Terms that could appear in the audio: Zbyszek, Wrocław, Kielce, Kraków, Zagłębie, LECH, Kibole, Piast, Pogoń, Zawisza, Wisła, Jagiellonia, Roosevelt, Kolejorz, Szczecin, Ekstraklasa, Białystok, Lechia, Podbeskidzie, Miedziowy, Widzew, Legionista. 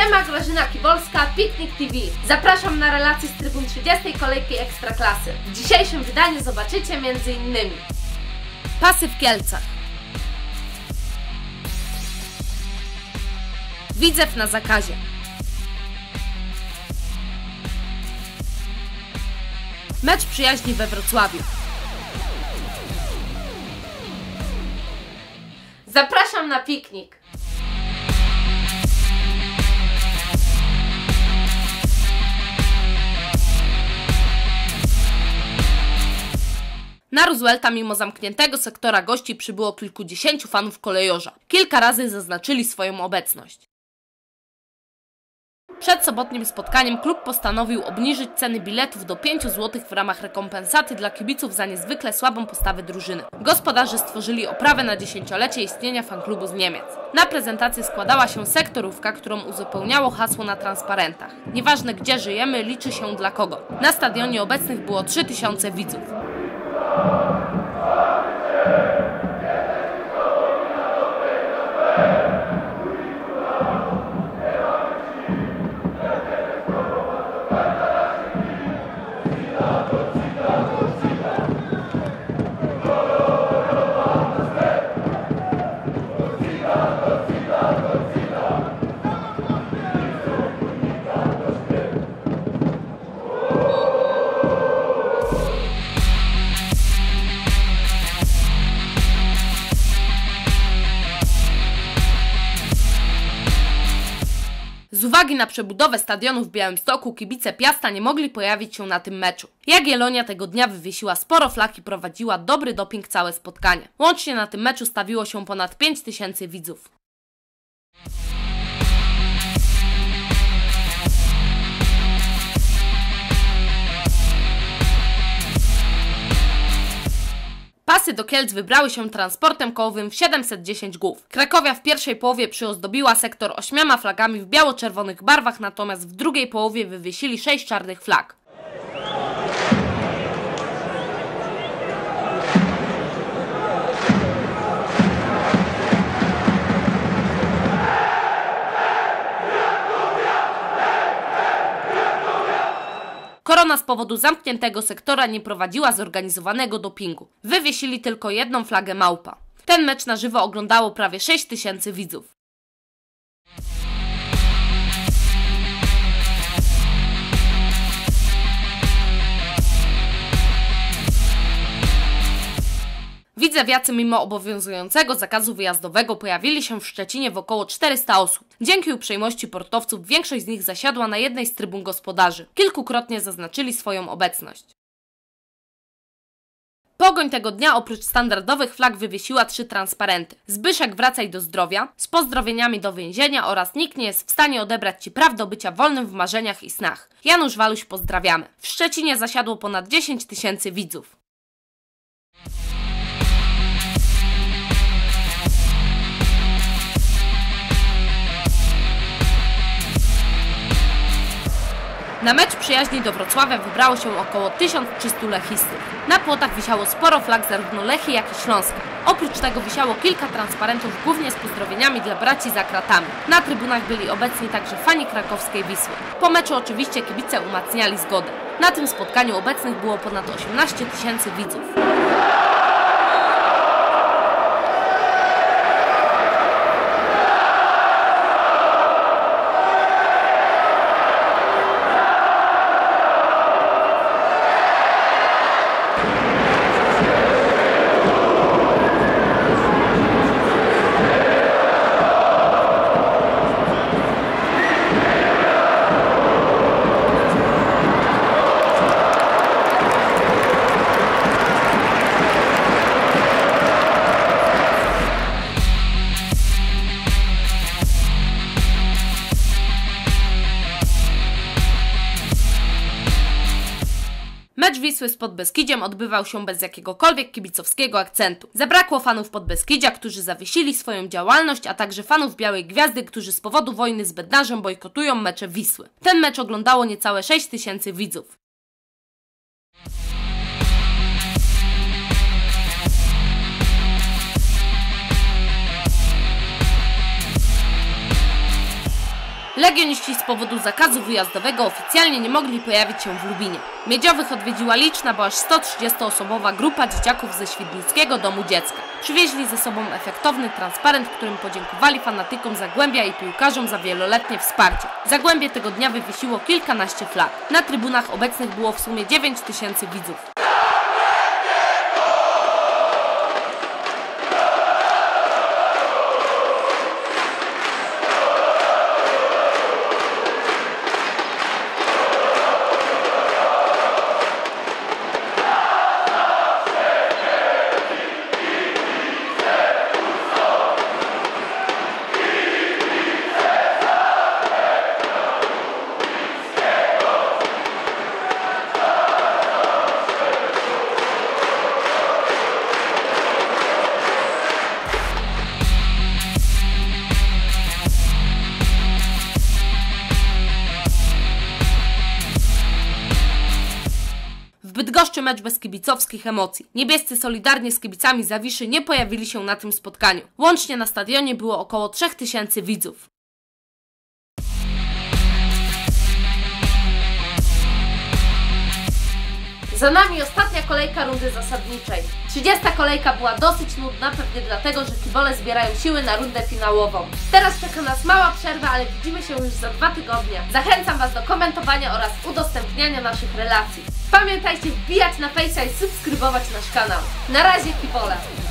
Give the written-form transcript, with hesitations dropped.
Siema, Grażyna Kibolska, Piknik TV. Zapraszam na relacje z trybun 30. kolejki Ekstraklasy. W dzisiejszym wydaniu zobaczycie m.in. Pasy w Kielcach, Widzew na zakazie, mecz przyjaźni we Wrocławiu. Zapraszam na piknik! Na Roosevelta mimo zamkniętego sektora gości przybyło kilkudziesięciu fanów Kolejorza. Kilka razy zaznaczyli swoją obecność. Przed sobotnim spotkaniem klub postanowił obniżyć ceny biletów do 5 zł w ramach rekompensaty dla kibiców za niezwykle słabą postawę drużyny. Gospodarze stworzyli oprawę na dziesięciolecie istnienia fanklubu z Niemiec. Na prezentację składała się sektorówka, którą uzupełniało hasło na transparentach. Nieważne gdzie żyjemy, liczy się dla kogo. Na stadionie obecnych było 3000 widzów. Z uwagi na przebudowę stadionu w Białymstoku kibice Piasta nie mogli pojawić się na tym meczu. Jagiellonia tego dnia wywiesiła sporo flag i prowadziła dobry doping całe spotkanie. Łącznie na tym meczu stawiło się ponad 5000 widzów. Pasy do Kielc wybrały się transportem kołowym w 710 głów. Krakowia w pierwszej połowie przyozdobiła sektor 8 flagami w biało-czerwonych barwach, natomiast w drugiej połowie wywiesili 6 czarnych flag. Korona z powodu zamkniętego sektora nie prowadziła zorganizowanego dopingu. Wywiesili tylko jedną flagę małpa. Ten mecz na żywo oglądało prawie 6000 widzów. Widzewiacy mimo obowiązującego zakazu wyjazdowego pojawili się w Szczecinie w około 400 osób. Dzięki uprzejmości portowców większość z nich zasiadła na jednej z trybun gospodarzy. Kilkukrotnie zaznaczyli swoją obecność. Pogoń tego dnia oprócz standardowych flag wywiesiła 3 transparenty. Zbyszek, wracaj do zdrowia, z pozdrowieniami do więzienia oraz nikt nie jest w stanie odebrać Ci praw do bycia wolnym w marzeniach i snach. Janusz Waluś, pozdrawiamy. W Szczecinie zasiadło ponad 10 000 widzów. Na mecz przyjaźni do Wrocławia wybrało się około 1300 lechistów. Na płotach wisiało sporo flag zarówno Lechii, jak i Śląska. Oprócz tego wisiało kilka transparentów, głównie z pozdrowieniami dla braci za kratami. Na trybunach byli obecni także fani krakowskiej Wisły. Po meczu oczywiście kibice umacniali zgodę. Na tym spotkaniu obecnych było ponad 18 000 widzów. Mecz Wisły z Podbeskidziem odbywał się bez jakiegokolwiek kibicowskiego akcentu. Zabrakło fanów Podbeskidzia, którzy zawiesili swoją działalność, a także fanów Białej Gwiazdy, którzy z powodu wojny z Bednarzem bojkotują mecze Wisły. Ten mecz oglądało niecałe 6000 widzów. Legioniści z powodu zakazu wyjazdowego oficjalnie nie mogli pojawić się w Lublinie. Miedziowych odwiedziła liczna, bo aż 130-osobowa grupa dzieciaków ze Świdnickiego Domu Dziecka. Przywieźli ze sobą efektowny transparent, którym podziękowali fanatykom Zagłębia i piłkarzom za wieloletnie wsparcie. Zagłębie tego dnia wywiesiło kilkanaście flag. Na trybunach obecnych było w sumie 9 000 widzów. Bydgoszczy mecz bez kibicowskich emocji. Niebiescy solidarnie z kibicami Zawiszy nie pojawili się na tym spotkaniu. Łącznie na stadionie było około 3000 widzów. Za nami ostatnia kolejka rundy zasadniczej. 30. kolejka była dosyć nudna, pewnie dlatego, że kibole zbierają siły na rundę finałową. Teraz czeka nas mała przerwa, ale widzimy się już za 2 tygodnie. Zachęcam Was do komentowania oraz udostępniania naszych relacji. Pamiętajcie wbijać na Face'a i subskrybować nasz kanał. Na razie, kibole!